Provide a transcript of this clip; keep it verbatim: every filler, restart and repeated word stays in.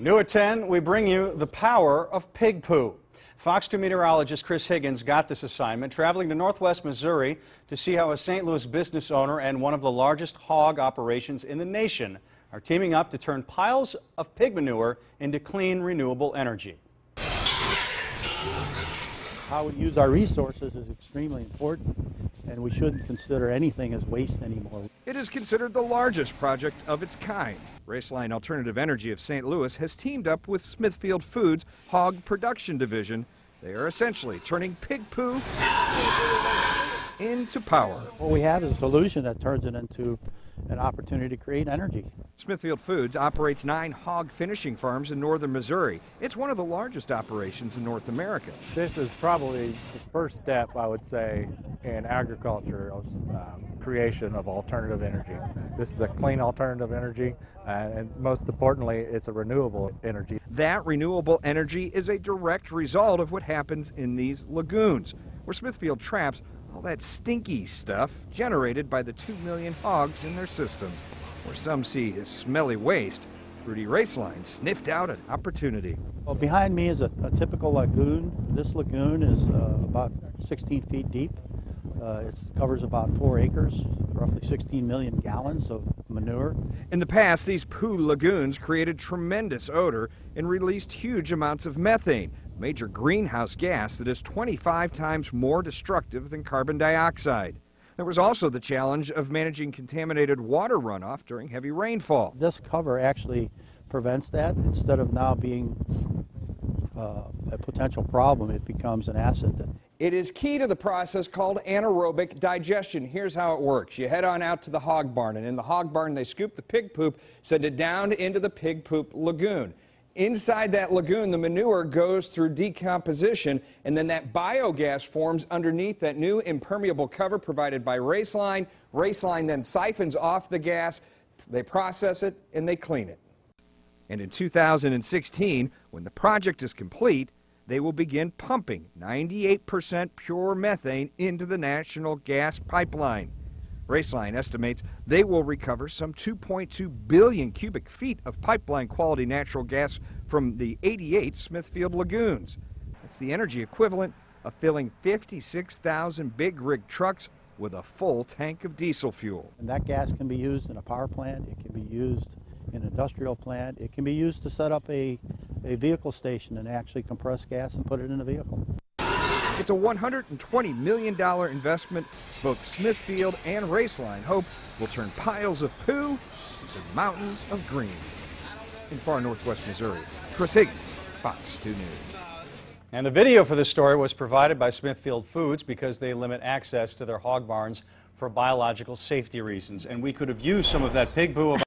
New at ten, we bring you the power of pig poo. Fox two meteorologist Chris Higgins got this assignment, traveling to northwest Missouri to see how a Saint Louis business owner and one of the largest hog operations in the nation are teaming up to turn piles of pig manure into clean, renewable energy. How we use our resources is extremely important, and we shouldn't consider anything as waste anymore. It is considered the largest project of its kind. Roeslein Alternative Energy of Saint Louis has teamed up with Smithfield Foods' hog production division. They are essentially turning pig poo into power. What we have is a solution that turns it into an opportunity to create energy. Smithfield Foods operates nine hog finishing farms in northern Missouri. It's one of the largest operations in North America. This is probably the first step, I would say, in agriculture of um, creation of alternative energy. This is a clean alternative energy, uh, and most importantly, it's a renewable energy. That renewable energy is a direct result of what happens in these lagoons, where Smithfield traps all that stinky stuff generated by the two million hogs in their system. Where some see as smelly waste, Rudy Roeslein sniffed out an opportunity. Well, behind me is a, a typical lagoon. This lagoon is uh, about sixteen feet deep. Uh, it covers about four acres, roughly sixteen million gallons of manure. In the past, these poo lagoons created tremendous odor and released huge amounts of methane, a major greenhouse gas that is twenty-five times more destructive than carbon dioxide. There was also the challenge of managing contaminated water runoff during heavy rainfall. This cover actually prevents that. Instead of now being uh, a potential problem, it becomes an asset. That It is key to the process called anaerobic digestion. Here's how it works. You head on out to the hog barn, and in the hog barn they scoop the pig poop, send it down into the pig poop lagoon. Inside that lagoon, the manure goes through decomposition, and then that biogas forms underneath that new impermeable cover provided by Roeslein. Roeslein then siphons off the gas, they process it, and they clean it. And in two thousand sixteen, when the project is complete, they will begin pumping ninety-eight percent pure methane into the national gas pipeline. Roeslein estimates they will recover some two point two billion cubic feet of pipeline-quality natural gas from the eighty-eight Smithfield lagoons. It's the energy equivalent of filling fifty-six thousand big rig trucks with a full tank of diesel fuel. And that gas can be used in a power plant, it can be used in an industrial plant, it can be used to set up a, a vehicle station and actually compress gas and put it in a vehicle. It's a one hundred twenty million dollar investment. Both Smithfield and Roeslein hope will turn piles of poo into mountains of green. In far northwest Missouri, Chris Higgins, Fox two News. And the video for this story was provided by Smithfield Foods because they limit access to their hog barns for biological safety reasons. And we could have used some of that pig poo.